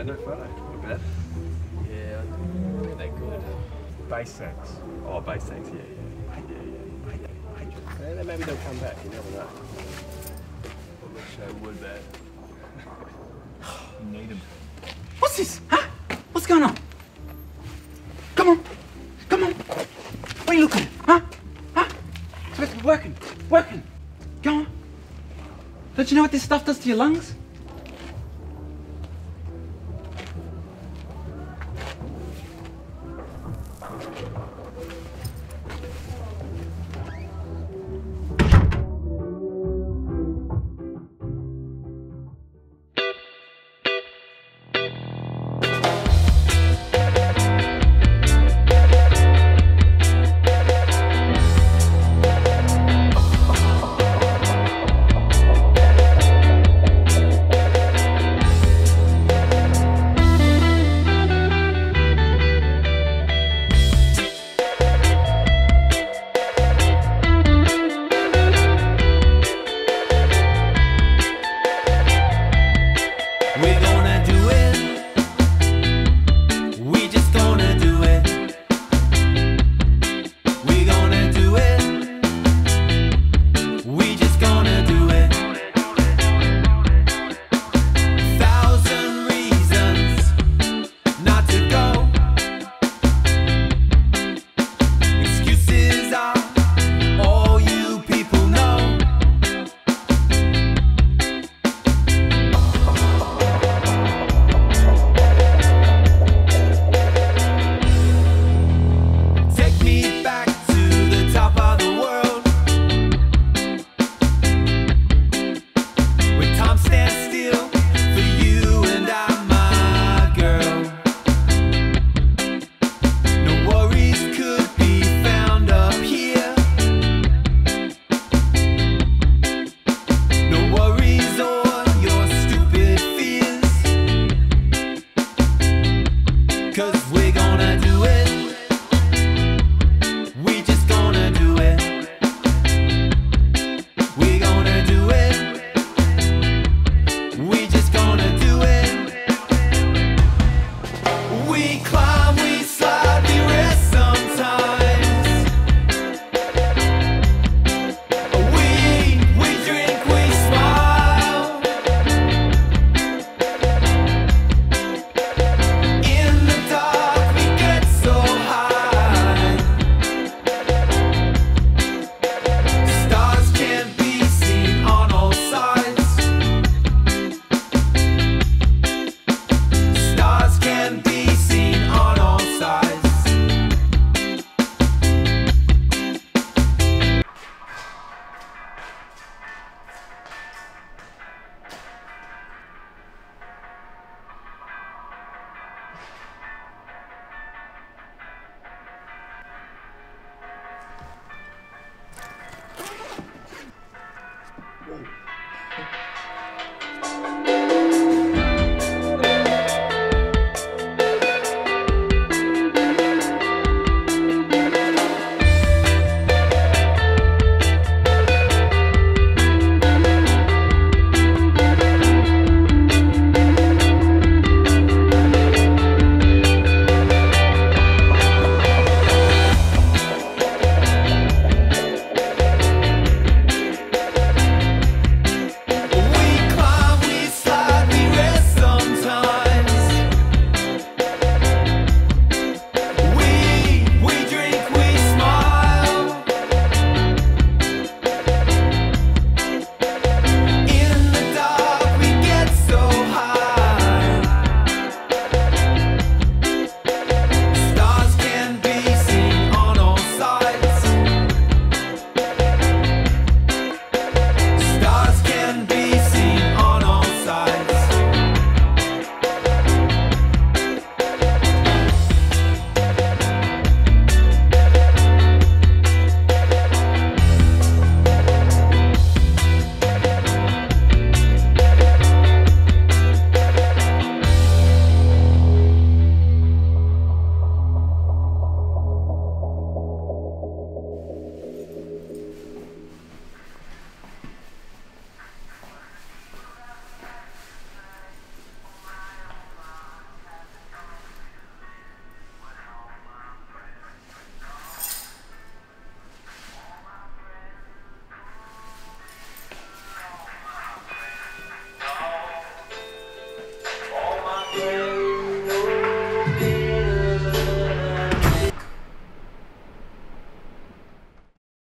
about no photo? Not bad. Yeah, I think they're good. Basics. Oh, basics, yeah. Maybe they'll come back, you never know. I wish they would, man. You need them. What's this? Huh? What's going on? Come on. Come on. What are you looking at? Huh? Huh? It's working. Working. Go on. Don't you know what this stuff does to your lungs?